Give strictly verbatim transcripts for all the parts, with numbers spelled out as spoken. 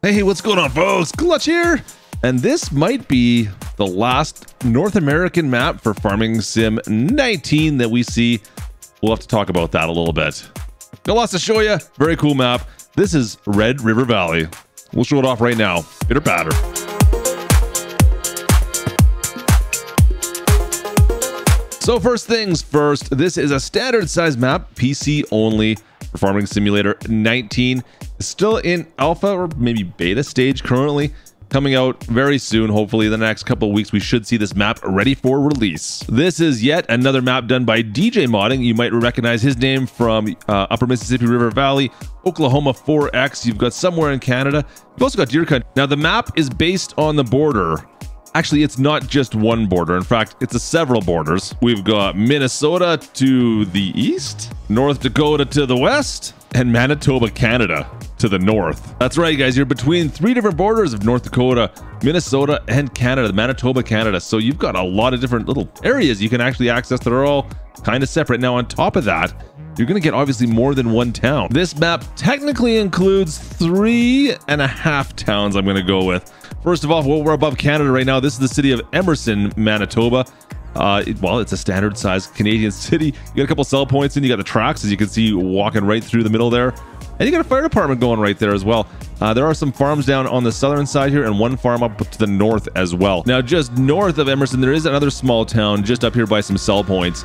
Hey, what's going on, folks? Clutch here. And this might be the last North American map for Farming Sim nineteen that we see. We'll have to talk about that a little bit. Got lots to show you. Very cool map. This is Red River Valley. We'll show it off right now. Pitter patter. So first things first, this is a standard size map, P C only, for Farming Simulator nineteen. Still in alpha or maybe beta stage currently, coming out very soon. Hopefully in the next couple of weeks we should see this map ready for release. This is yet another map done by D J Modding. You might recognize his name from uh, Upper Mississippi River Valley, Oklahoma four X. You've got somewhere in Canada. You've also got Deer County. Now the map is based on the border. Actually, it's not just one border. In fact, it's a several borders. We've got Minnesota to the east, North Dakota to the west, and Manitoba, Canada to the north. That's right, guys. You're between three different borders of North Dakota, Minnesota, and Canada, Manitoba, Canada. So you've got a lot of different little areas you can actually access that are all kind of separate. Now, on top of that, you're going to get obviously more than one town. This map technically includes three and a half towns I'm going to go with. First of all, well, we're above Canada right now. This is the city of Emerson, Manitoba. Uh, it, well, it's a standard size Canadian city. You got a couple cell points in. You got the tracks, as you can see, walking right through the middle there. And you got a fire department going right there as well. Uh, there are some farms down on the southern side here and one farm up to the north as well. Now, just north of Emerson, there is another small town just up here by some cell points.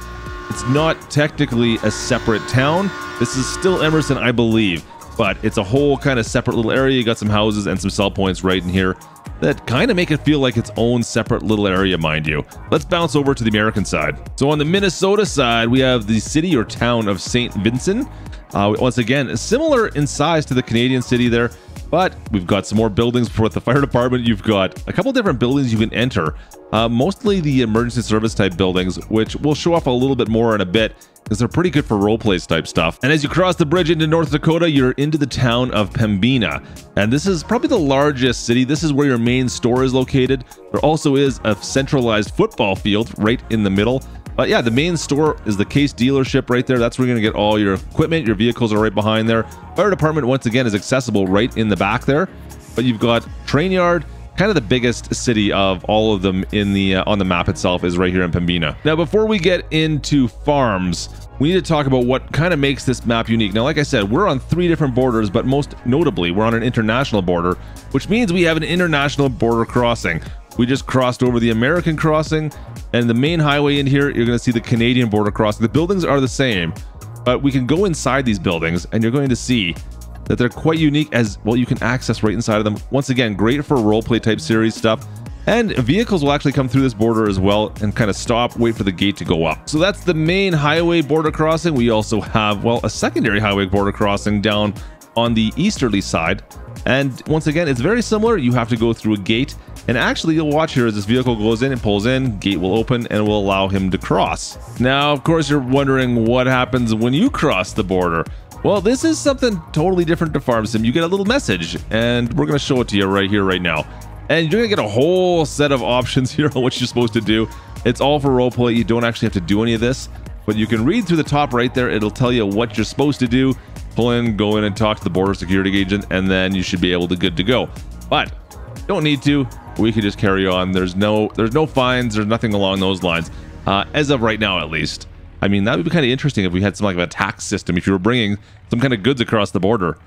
It's not technically a separate town. This is still Emerson, I believe, but it's a whole kind of separate little area. You got some houses and some cell points right in here that kind of make it feel like its own separate little area, mind you. Let's bounce over to the American side. So on the Minnesota side, we have the city or town of Saint Vincent. Uh, once again, similar in size to the Canadian city there, but we've got some more buildings with the fire department. You've got a couple different buildings you can enter, uh, mostly the emergency service type buildings, which we'll show off a little bit more in a bit, because they're pretty good for role plays type stuff. And as you cross the bridge into North Dakota, you're into the town of Pembina. And this is probably the largest city. This is where your main store is located. There also is a centralized football field right in the middle. But yeah, the main store is the Case dealership right there. That's where you're going to get all your equipment. Your vehicles are right behind there. Fire department, once again, is accessible right in the back there. But you've got train yard. Kind of the biggest city of all of them in the uh, on the map itself is right here in Pembina. Now, before we get into farms, we need to talk about what kind of makes this map unique. Now, like I said, we're on three different borders, but most notably, we're on an international border, which means we have an international border crossing. We just crossed over the American crossing, and the main highway in here, you're going to see the Canadian border crossing. The buildings are the same, but we can go inside these buildings, and you're going to see that they're quite unique as well. You can access right inside of them. Once again, great for roleplay type series stuff. And vehicles will actually come through this border as well and kind of stop, wait for the gate to go up. So that's the main highway border crossing. We also have, well, a secondary highway border crossing down on the easterly side. And once again, it's very similar. You have to go through a gate. And actually, you'll watch here as this vehicle goes in and pulls in, gate will open and will allow him to cross. Now, of course, you're wondering what happens when you cross the border. Well, this is something totally different to Farm Sim. You get a little message, and we're going to show it to you right here, right now. And you're going to get a whole set of options here on what you're supposed to do. It's all for roleplay. You don't actually have to do any of this, but you can read through the top right there. It'll tell you what you're supposed to do. Pull in, go in, and talk to the border security agent, and then you should be able to good to go. But you don't need to. We can just carry on. There's no, there's no fines. There's nothing along those lines, uh, as of right now, at least. I mean, that would be kind of interesting if we had some like of a tax system, if you were bringing some kind of goods across the border.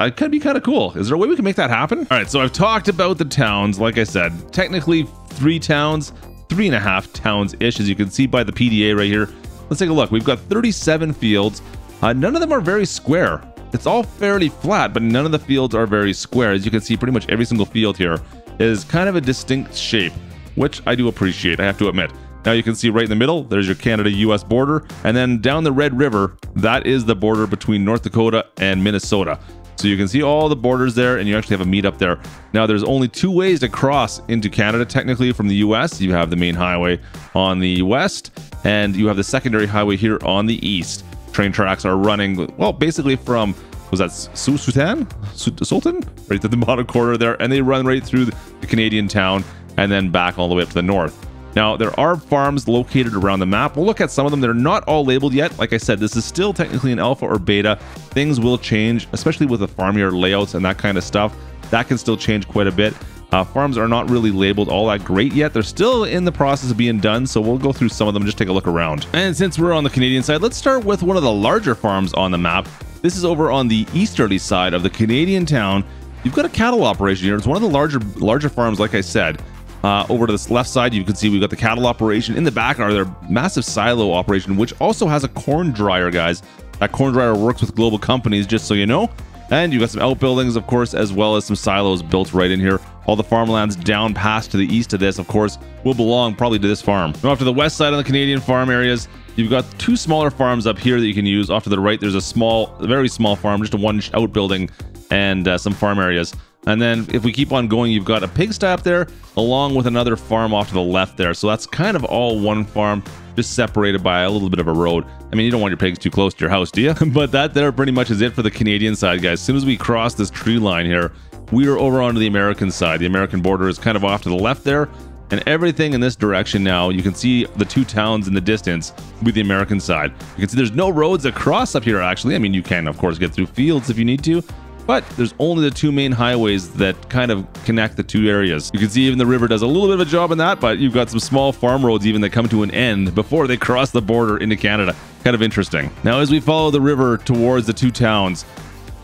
It could be kind of cool. Is there a way we can make that happen? All right, so I've talked about the towns. Like I said, technically three towns, three and a half towns-ish, as you can see by the P D A right here. Let's take a look. We've got thirty-seven fields. Uh, none of them are very square. It's all fairly flat, but none of the fields are very square. As you can see, pretty much every single field here is kind of a distinct shape, which I do appreciate, I have to admit. Now you can see right in the middle, there's your Canada U S border. And then down the Red River, that is the border between North Dakota and Minnesota. So you can see all the borders there, and you actually have a meet up there. Now there's only two ways to cross into Canada technically from the U S. You have the main highway on the west, and you have the secondary highway here on the east. Train tracks are running, well, basically from, was that Sultan? Sultan? Right to the bottom corner there, and they run right through the Canadian town and then back all the way up to the north. Now, there are farms located around the map. We'll look at some of them. They're not all labeled yet. Like I said, this is still technically an alpha or beta. Things will change, especially with the farmyard layouts and that kind of stuff. That can still change quite a bit. Uh, farms are not really labeled all that great yet. They're still in the process of being done, so we'll go through some of them, just take a look around. And since we're on the Canadian side, let's start with one of the larger farms on the map. This is over on the easterly side of the Canadian town. You've got a cattle operation here. It's one of the larger larger farms, like I said. Uh, over to this left side, you can see we've got the cattle operation. In the back are their massive silo operation, which also has a corn dryer, guys. That corn dryer works with global companies, just so you know. And you've got some outbuildings, of course, as well as some silos built right in here. All the farmlands down past to the east of this, of course, will belong probably to this farm. Now, off to the west side of the Canadian farm areas, you've got two smaller farms up here that you can use. Off to the right, there's a small, very small farm, just a one outbuilding and uh, some farm areas. And then if we keep on going, you've got a pigsty up there along with another farm off to the left there. So that's kind of all one farm, just separated by a little bit of a road. I mean, you don't want your pigs too close to your house, do you? But that there pretty much is it for the Canadian side, guys. As soon as we cross this tree line here, we are over onto the American side. The American border is kind of off to the left there, and everything in this direction now, you can see the two towns in the distance with the American side. You can see there's no roads across up here, actually. I mean, you can, of course, get through fields if you need to, but there's only the two main highways that kind of connect the two areas. You can see even the river does a little bit of a job in that, but you've got some small farm roads even that come to an end before they cross the border into Canada. Kind of interesting. Now, as we follow the river towards the two towns,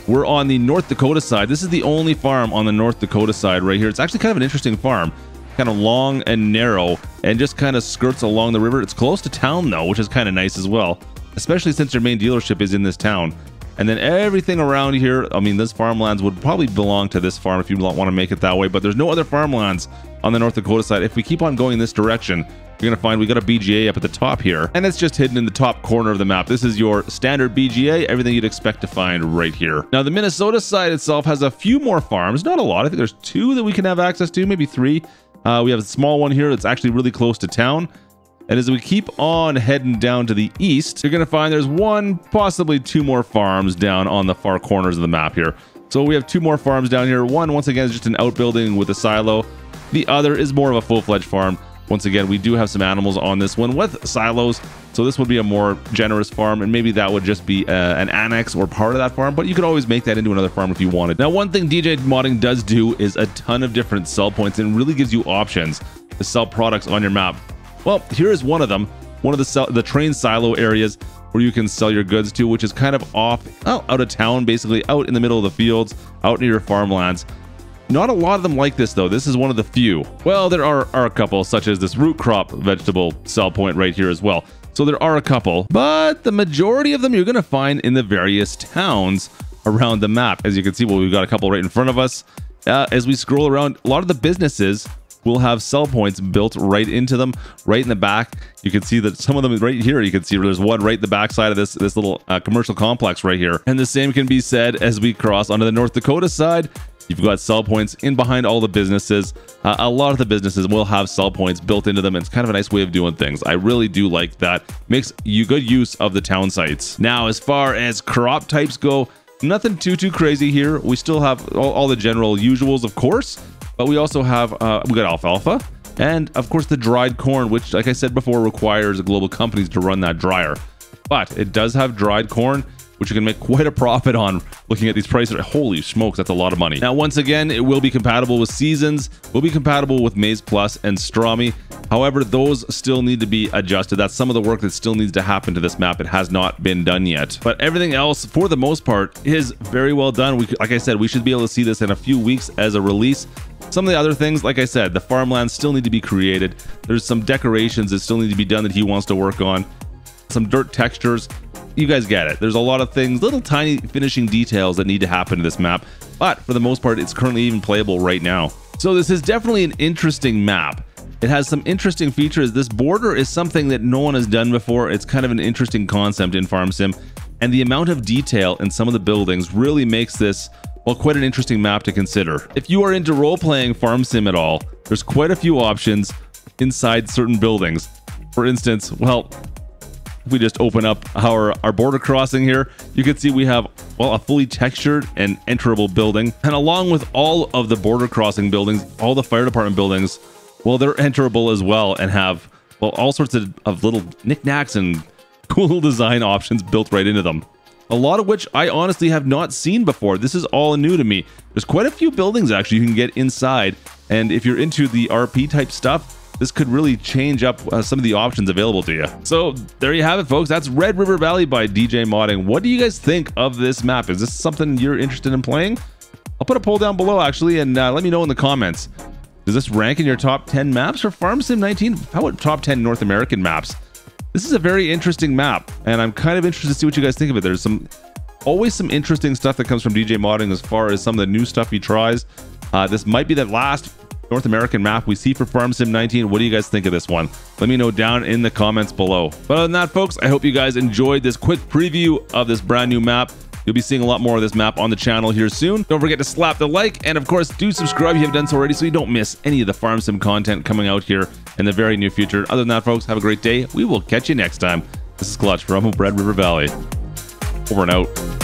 we're on the North Dakota side. This is the only farm on the North Dakota side right here. It's actually kind of an interesting farm, kind of long and narrow, and just kind of skirts along the river. It's close to town though, which is kind of nice as well, especially since your main dealership is in this town. And then everything around here, I mean, this farmlands would probably belong to this farm if you want to make it that way, but there's no other farmlands on the North Dakota side. If we keep on going this direction, you're going to find we got a B G A up at the top here, and it's just hidden in the top corner of the map. This is your standard B G A, everything you'd expect to find right here. Now, the Minnesota side itself has a few more farms, not a lot. I think there's two that we can have access to, maybe three. Uh, we have a small one here that's actually really close to town. And as we keep on heading down to the east, you're going to find there's one, possibly two more farms down on the far corners of the map here. So we have two more farms down here. One, once again, is just an outbuilding with a silo. The other is more of a full-fledged farm. Once again, we do have some animals on this one with silos, so this would be a more generous farm, and maybe that would just be uh, an annex or part of that farm, but you could always make that into another farm if you wanted. Now, one thing D J Modding does do is a ton of different sell points and really gives you options to sell products on your map. Well, here is one of them, one of the, the train silo areas where you can sell your goods to, which is kind of off, oh, out of town, basically out in the middle of the fields, out near your farmlands. Not a lot of them like this, though. This is one of the few. Well, there are, are a couple, such as this root crop vegetable sell point right here as well. So there are a couple, but the majority of them you're going to find in the various towns around the map. As you can see, well, we've got a couple right in front of us. Uh, as we scroll around, a lot of the businesses will have sell points built right into them, right in the back. You can see that some of them right here, you can see there's one right in the back side of this, this little uh, commercial complex right here. And the same can be said as we cross onto the North Dakota side. You've got sell points in behind all the businesses. Uh, a lot of the businesses will have sell points built into them. And it's kind of a nice way of doing things. I really do like that. Makes you good use of the town sites. Now, as far as crop types go, nothing too, too crazy here. We still have all, all the general usuals, of course, but we also have, uh, we got alfalfa and of course the dried corn, which like I said before, requires global companies to run that dryer, but it does have dried corn, which you can make quite a profit on looking at these prices. Holy smokes, that's a lot of money. Now, once again, it will be compatible with Seasons, will be compatible with Maze Plus and Strami. However, those still need to be adjusted. That's some of the work that still needs to happen to this map. It has not been done yet, but everything else for the most part is very well done. We, like I said, we should be able to see this in a few weeks as a release. Some of the other things, like I said, the farmlands still need to be created. There's some decorations that still need to be done that he wants to work on. Some dirt textures. You guys get it. There's a lot of things, little tiny finishing details that need to happen to this map. But for the most part, it's currently even playable right now. So this is definitely an interesting map. It has some interesting features. This border is something that no one has done before. It's kind of an interesting concept in Farm Sim. And the amount of detail in some of the buildings really makes this, well, quite an interesting map to consider. If you are into role-playing Farm Sim at all, there's quite a few options inside certain buildings. For instance, well, if we just open up our, our border crossing here, you can see we have, well, a fully textured and enterable building. And along with all of the border crossing buildings, all the fire department buildings, well, they're enterable as well and have, well, all sorts of, of little knickknacks and cool design options built right into them. a lot of which I honestly have not seen before. This is all new to me. There's quite a few buildings actually you can get inside, and if you're into the R P type stuff, this could really change up uh, some of the options available to you. So there you have it, folks. That's Red River Valley by D J Modding. What do you guys think of this map? Is this something you're interested in playing? I'll put a poll down below actually, and uh, let me know in the comments. Does this rank in your top ten maps for Farm Sim nineteen? How about top ten North American maps? This is a very interesting map, and I'm kind of interested to see what you guys think of it. There's some always some interesting stuff that comes from D J Modding as far as some of the new stuff he tries. Uh, this might be the last North American map we see for Farm Sim nineteen. What do you guys think of this one? Let me know down in the comments below. But other than that, folks, I hope you guys enjoyed this quick preview of this brand new map. You'll be seeing a lot more of this map on the channel here soon. Don't forget to slap the like, and of course, do subscribe if you haven't done so already so you don't miss any of the Farm Sim content coming out here in the very near future. Other than that, folks, have a great day. We will catch you next time. This is Clutch from Red River Valley. Over and out.